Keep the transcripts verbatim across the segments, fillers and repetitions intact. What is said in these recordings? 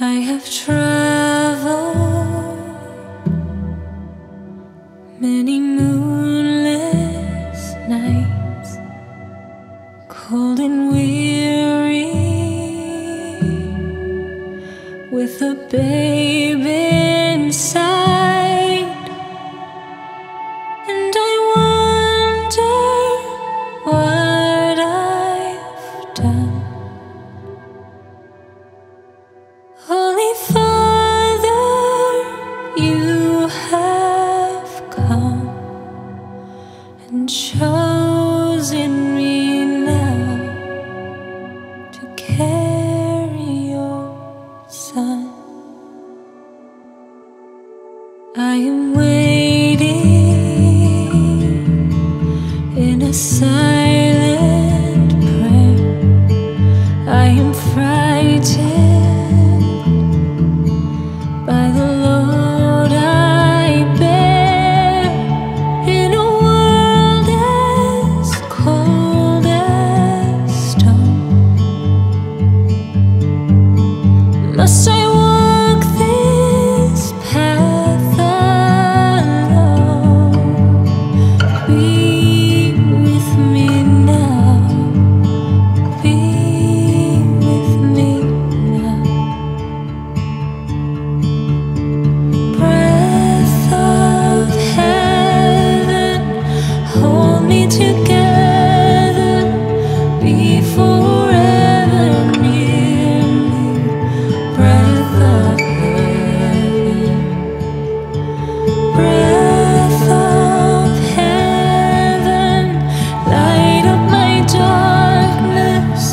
I have traveled many moonless nights, cold and weary, with a babe inside. And I wonder what I've done. Holy Father, you have come and chosen me now to carry your son. I am waiting in a silent prayer. I am frightened by the load I bear, in a world as cold as stone. Must I walk this path alone? Be with me now, be together, be forever near me, breath of heaven, breath of heaven, light up my darkness,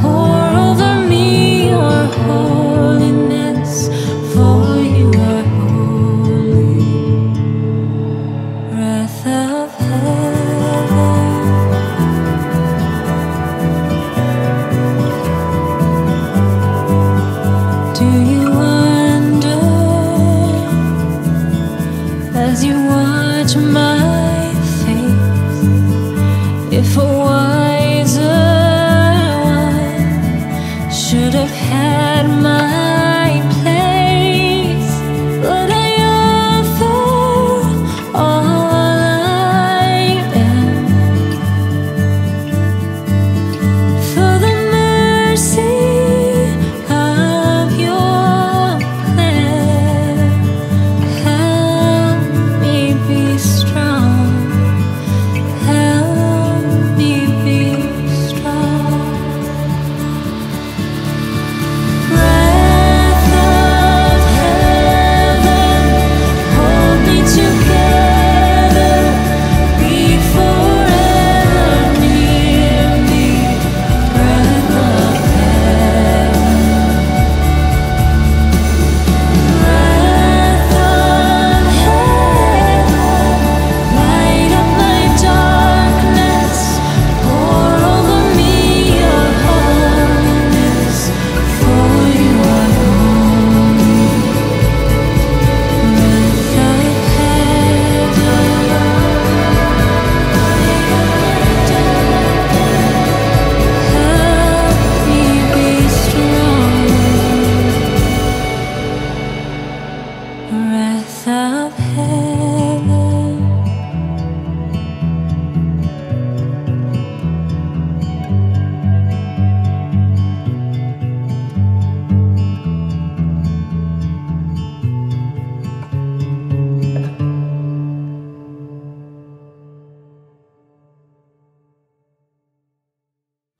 pour over me your holiness, for you are holy, breath of heaven. Do you wonder, as you watch my face, if a wiser one should have had my place? But I offer all I am for the mercy of heaven.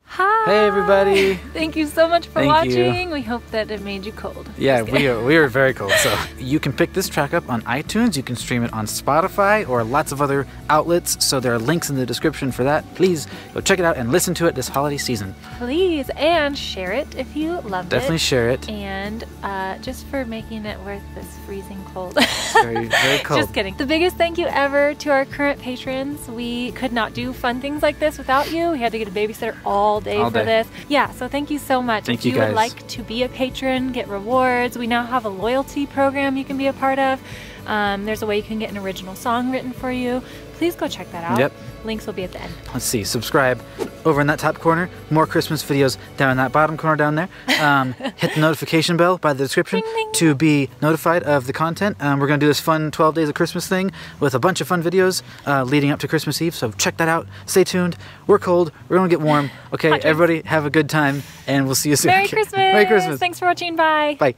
Hi. Hey everybody. Thank you so much for Thank watching. You. We hope that it made you cold. Yeah, we are, we are very cold. So you can pick this track up on iTunes. You can stream it on Spotify or lots of other outlets. So there are links in the description for that. Please go check it out and listen to it this holiday season. Please. And share it if you loved Definitely it. Definitely share it. And uh, just for making it worth this freezing cold. It's very, very cold. Just kidding. The biggest thank you ever to our current patrons. We could not do fun things like this without you. We had to get a babysitter all day all for day. this. Yeah. So thank you so much. Thank if you, you guys. would like to be a patron, get rewards. We now have a loyalty program you can be a part of. Um, there's a way you can get an original song written for you. Please go check that out. Yep. Links will be at the end. Let's see, subscribe. Over in that top corner, more Christmas videos down in that bottom corner down there. Um, hit the notification bell by the description ding, ding. to be notified of the content. Um, we're going to do this fun twelve days of Christmas thing with a bunch of fun videos uh, leading up to Christmas Eve, so check that out. Stay tuned. We're cold. We're going to get warm. Okay, everybody have a good time, and we'll see you soon. Merry Christmas. Merry Christmas. Thanks for watching. Bye. Bye.